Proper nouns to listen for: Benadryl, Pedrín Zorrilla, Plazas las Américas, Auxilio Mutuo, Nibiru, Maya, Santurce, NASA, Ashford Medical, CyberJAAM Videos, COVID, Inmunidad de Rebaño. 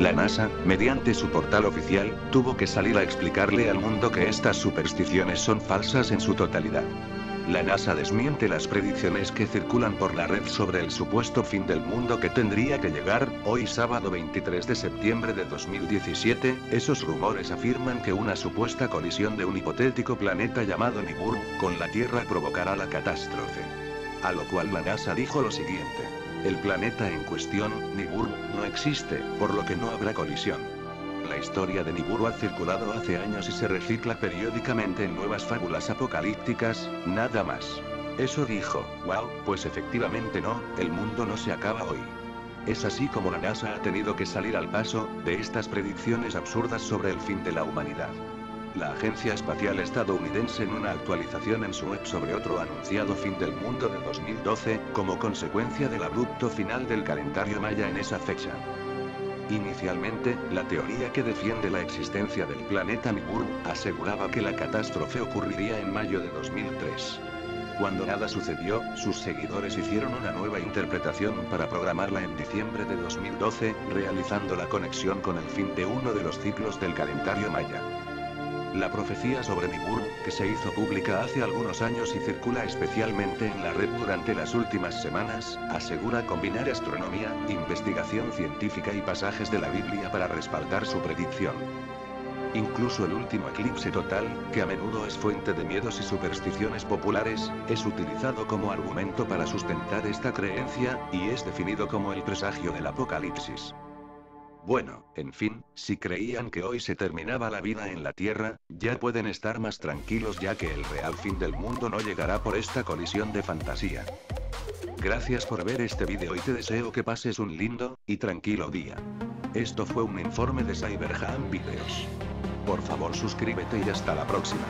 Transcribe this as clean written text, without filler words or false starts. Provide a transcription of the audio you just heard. La NASA, mediante su portal oficial, tuvo que salir a explicarle al mundo que estas supersticiones son falsas en su totalidad. La NASA desmiente las predicciones que circulan por la red sobre el supuesto fin del mundo que tendría que llegar, hoy sábado 23 de septiembre de 2017, esos rumores afirman que una supuesta colisión de un hipotético planeta llamado Nibiru, con la Tierra provocará la catástrofe. A lo cual la NASA dijo lo siguiente: el planeta en cuestión, Nibiru, no existe, por lo que no habrá colisión. La historia de Nibiru ha circulado hace años y se recicla periódicamente en nuevas fábulas apocalípticas, nada más. Eso dijo. Wow, pues efectivamente no, el mundo no se acaba hoy. Es así como la NASA ha tenido que salir al paso de estas predicciones absurdas sobre el fin de la humanidad. La Agencia Espacial Estadounidense, en una actualización en su web sobre otro anunciado fin del mundo de 2012, como consecuencia del abrupto final del calendario maya en esa fecha. Inicialmente, la teoría que defiende la existencia del planeta Nibiru aseguraba que la catástrofe ocurriría en mayo de 2003. Cuando nada sucedió, sus seguidores hicieron una nueva interpretación para programarla en diciembre de 2012, realizando la conexión con el fin de uno de los ciclos del calendario maya. La profecía sobre Nibiru, que se hizo pública hace algunos años y circula especialmente en la red durante las últimas semanas, asegura combinar astronomía, investigación científica y pasajes de la Biblia para respaldar su predicción. Incluso el último eclipse total, que a menudo es fuente de miedos y supersticiones populares, es utilizado como argumento para sustentar esta creencia, y es definido como el presagio del apocalipsis. Bueno, en fin, si creían que hoy se terminaba la vida en la Tierra, ya pueden estar más tranquilos, ya que el real fin del mundo no llegará por esta colisión de fantasía. Gracias por ver este vídeo y te deseo que pases un lindo y tranquilo día. Esto fue un informe de CyberJAAM Videos. Por favor suscríbete y hasta la próxima.